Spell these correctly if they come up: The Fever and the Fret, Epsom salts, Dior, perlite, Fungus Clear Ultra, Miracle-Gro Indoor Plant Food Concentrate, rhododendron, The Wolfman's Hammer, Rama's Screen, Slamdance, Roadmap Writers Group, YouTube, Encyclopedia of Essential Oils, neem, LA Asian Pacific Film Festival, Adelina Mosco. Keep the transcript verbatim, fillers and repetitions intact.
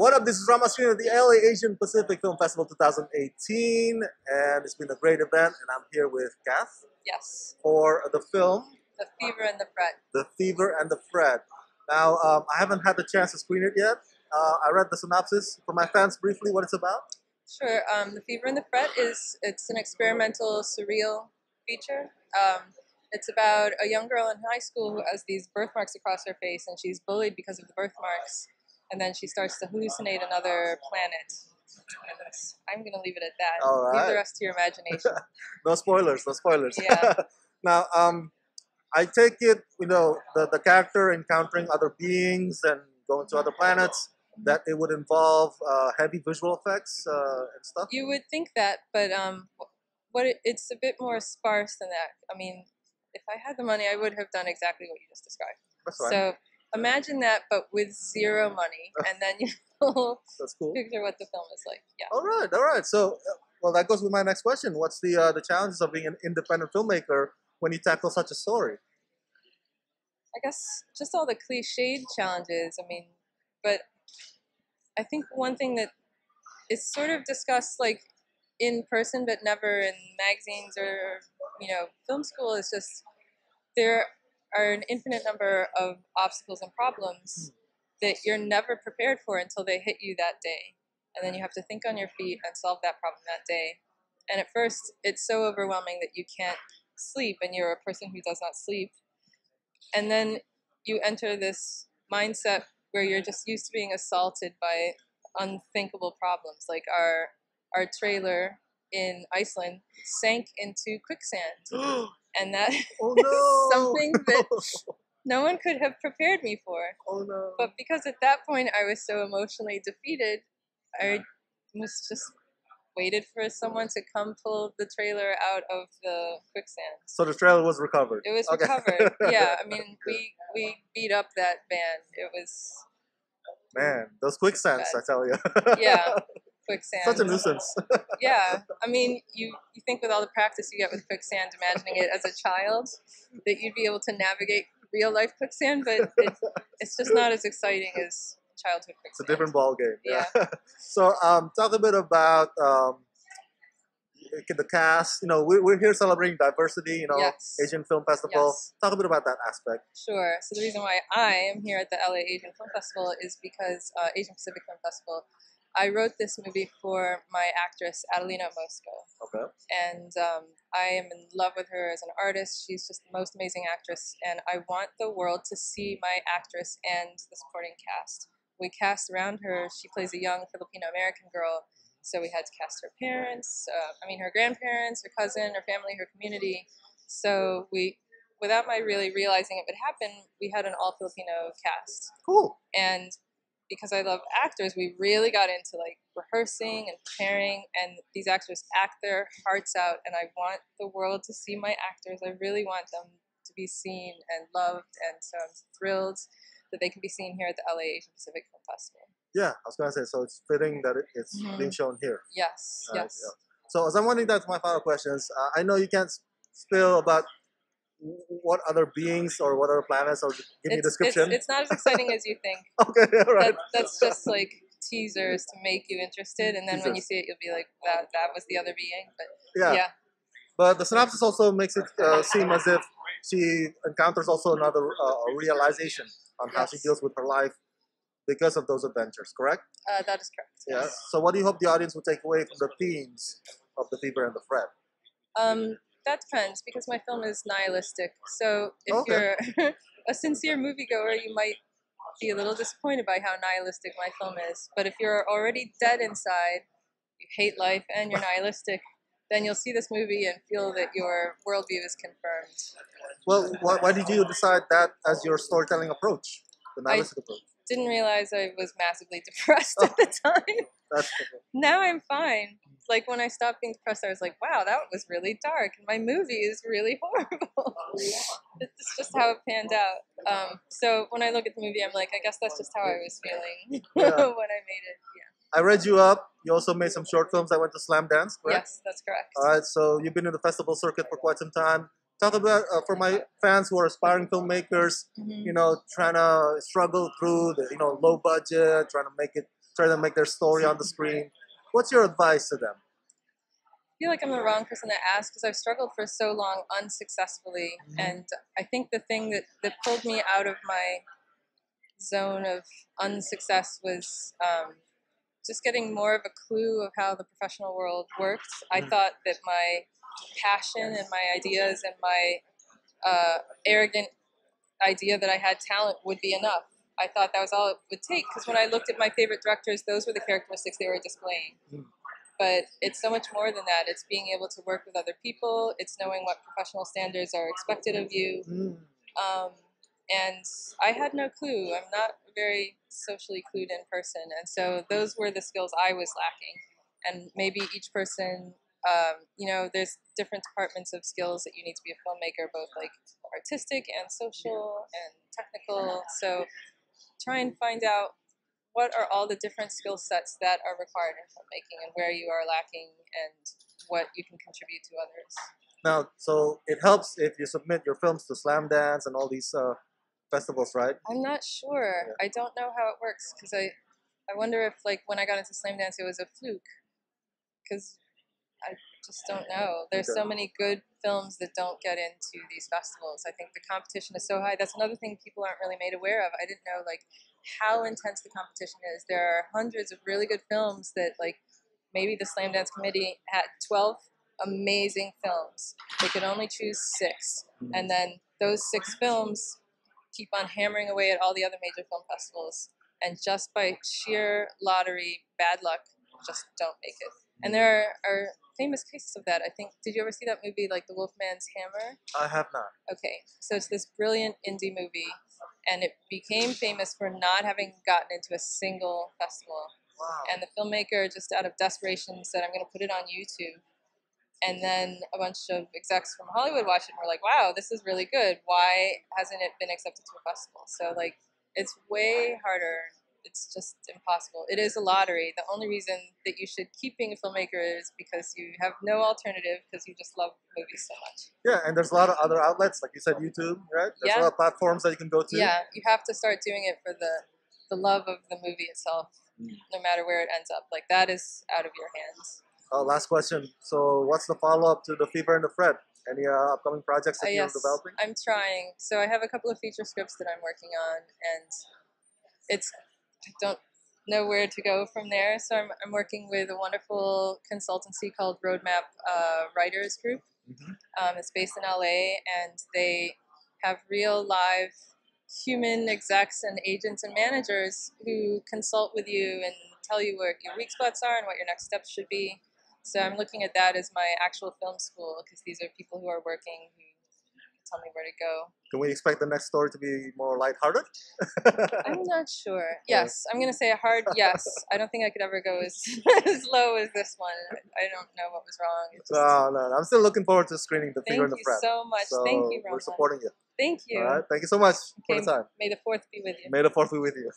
What up, this is Rama's Screen at the L A Asian Pacific Film Festival twenty eighteen, and it's been a great event, and I'm here with Kath. Yes. For the film? The Fever and the Fret. The Fever and the Fret. Now, um, I haven't had the chance to screen it yet. Uh, I read the synopsis for my fans briefly, what it's about. Sure. Um, the Fever and the Fret is it's an experimental, surreal feature. Um, it's about a young girl in high school who has these birthmarks across her face, and she's bullied because of the birthmarks. And then she starts to hallucinate another planet. I'm going to leave it at that. All right. Leave the rest to your imagination. No spoilers, no spoilers. Yeah. Now, um, I take it, you know, the, the character encountering other beings and going to other planets, that it would involve uh, heavy visual effects uh, and stuff? You would think that, but um, what it, it's a bit more sparse than that. I mean, if I had the money, I would have done exactly what you just described. That's right. So, imagine that, but with zero money, and then you'll That's cool. Picture what the film is like. Yeah. All right, all right. So, well, that goes with my next question. What's the uh, the challenges of being an independent filmmaker when you tackle such a story? I guess just all the cliched challenges. I mean, but I think one thing that is sort of discussed, like in person, but never in magazines or you know film school, is just there. Are an infinite number of obstacles and problems that you're never prepared for until they hit you that day. And then you have to think on your feet and solve that problem that day. And at first, it's so overwhelming that you can't sleep, and you're a person who does not sleep. And then you enter this mindset where you're just used to being assaulted by unthinkable problems. Like our, our trailer in Iceland sank into quicksand. And that oh, no. is something that no one could have prepared me for. Oh, no. But because at that point I was so emotionally defeated, I was just waited for someone to come pull the trailer out of the quicksand. So the trailer was recovered. It was okay. recovered. Yeah, I mean, we we beat up that van. It was man, those quicksands, bad. I tell you. Yeah. Quicksand. Such a nuisance. Yeah. I mean, you, you think with all the practice you get with quicksand, imagining it as a child, that you'd be able to navigate real-life quicksand, but it, it's just not as exciting as childhood quicksand. It's a different ballgame. Yeah. yeah. So um, talk a bit about um, the cast. You know, we, we're here celebrating diversity, you know, yes. Asian Film Festival. Yes. Talk a bit about that aspect. Sure. So the reason why I am here at the L A Asian Film Festival is because uh, Asian Pacific Film Festival, I wrote this movie for my actress, Adelina Mosco. Okay. And um, I am in love with her as an artist. She's just the most amazing actress. And I want the world to see my actress and the supporting cast. We cast around her. She plays a young Filipino-American girl. So we had to cast her parents, uh, I mean, her grandparents, her cousin, her family, her community. So we, without my really realizing it would happen, we had an all-Filipino cast. Cool. And because I love actors, we really got into like rehearsing and preparing, and these actors act their hearts out, and I want the world to see my actors. I really want them to be seen and loved, and so I'm thrilled that they can be seen here at the L A Asian Pacific Film Festival. Yeah, I was gonna say, so it's fitting that it's mm-hmm. being shown here. Yes, uh, yes. Yeah. So as I'm wondering that to my final questions, uh, I know you can't spill about what other beings or what other planets, or give it's, me a description. It's, it's not as exciting as you think. Okay, all right. That, that's just like teasers to make you interested, and then teasers. When you see it, you'll be like, that that was the other being. But yeah. yeah. But the synopsis also makes it uh, seem as if she encounters also another uh, realization on yes. how she deals with her life because of those adventures, correct? Uh, that is correct. Yeah. Yes. So what do you hope the audience will take away from the themes of The Fever and the Fret? Um. That depends, because my film is nihilistic. So if okay. you're a sincere moviegoer, you might be a little disappointed by how nihilistic my film is. But if you're already dead inside, you hate life, and you're nihilistic, then you'll see this movie and feel that your worldview is confirmed. Well, why, why did you decide that as your storytelling approach, the nihilistic I approach? I didn't realize I was massively depressed oh. at the time. That's now I'm fine. Like when I stopped being depressed, I was like, wow, that was really dark. And my movie is really horrible. It's just how it panned out. Um, so when I look at the movie, I'm like, I guess that's just how I was feeling yeah. when I made it. Yeah. I read you up. You also made some short films that went to Slamdance, correct? Yes, that's correct. All right. So you've been in the festival circuit for quite some time. Talk about, uh, for my fans who are aspiring filmmakers, mm-hmm. you know, trying to struggle through the, you know, low budget, trying to make it try to make their story on the screen. What's your advice to them? I feel like I'm the wrong person to ask because I've struggled for so long unsuccessfully. Mm-hmm. And I think the thing that, that pulled me out of my zone of unsuccess was um, just getting more of a clue of how the professional world works. I thought that my passion and my ideas and my uh, arrogant idea that I had talent would be enough. I thought that was all it would take, because when I looked at my favorite directors, those were the characteristics they were displaying. Mm. But it's so much more than that. It's being able to work with other people. It's knowing what professional standards are expected of you. Mm. Um, and I had no clue. I'm not a very socially clued in person. And so those were the skills I was lacking. And maybe each person, um, you know, there's different departments of skills that you need to be a filmmaker, both like artistic and social and technical. So try and find out what are all the different skill sets that are required in filmmaking and where you are lacking and what you can contribute to others. Now, so it helps if you submit your films to Slamdance and all these uh, festivals, right? I'm not sure. Yeah. I don't know how it works, because I, I wonder if, like, when I got into Slamdance, it was a fluke, because I just don't know. There's okay. so many good films that don't get into these festivals. I think the competition is so high. That's another thing people aren't really made aware of. I didn't know, like, how intense the competition is. There are hundreds of really good films that, like, maybe the Slamdance committee had twelve amazing films. They could only choose six. And then those six films keep on hammering away at all the other major film festivals. And just by sheer lottery, bad luck, just don't make it. And there are, are famous cases of that. I think, did you ever see that movie, like, The Wolfman's Hammer? I have not. Okay. So it's this brilliant indie movie. And it became famous for not having gotten into a single festival. Wow. And the filmmaker, just out of desperation, said, I'm going to put it on YouTube. And then a bunch of execs from Hollywood watched it and were like, wow, this is really good. Why hasn't it been accepted to a festival? So, like, it's way harder. It's just impossible. It is a lottery. The only reason that you should keep being a filmmaker is because you have no alternative, because you just love movies so much. Yeah, and there's a lot of other outlets, like you said, YouTube, right? There's yeah. a lot of platforms that you can go to. Yeah, you have to start doing it for the, the love of the movie itself, mm. no matter where it ends up. Like, that is out of your hands. Uh, last question. So what's the follow-up to The Fever and the Fret? Any uh, upcoming projects that uh, yes, you're developing? I'm trying. So I have a couple of feature scripts that I'm working on, and it's... I don't know where to go from there, so I'm, I'm working with a wonderful consultancy called Roadmap uh, Writers Group. Mm-hmm. Um, it's based in L A, and they have real live human execs and agents and managers who consult with you and tell you where your weak spots are and what your next steps should be. So I'm looking at that as my actual film school, because these are people who are working who tell me where to go. Can we expect the next story to be more lighthearted? I'm not sure. Yes, I'm going to say a hard yes. I don't think I could ever go as, as low as this one. I don't know what was wrong. Just, no, no, no. I'm still looking forward to screening The Fever and the Fret. Thank you so much. So thank you, Rama. We're supporting you. Thank you. All right. Thank you so much okay, for the time. May the fourth be with you. May the fourth be with you.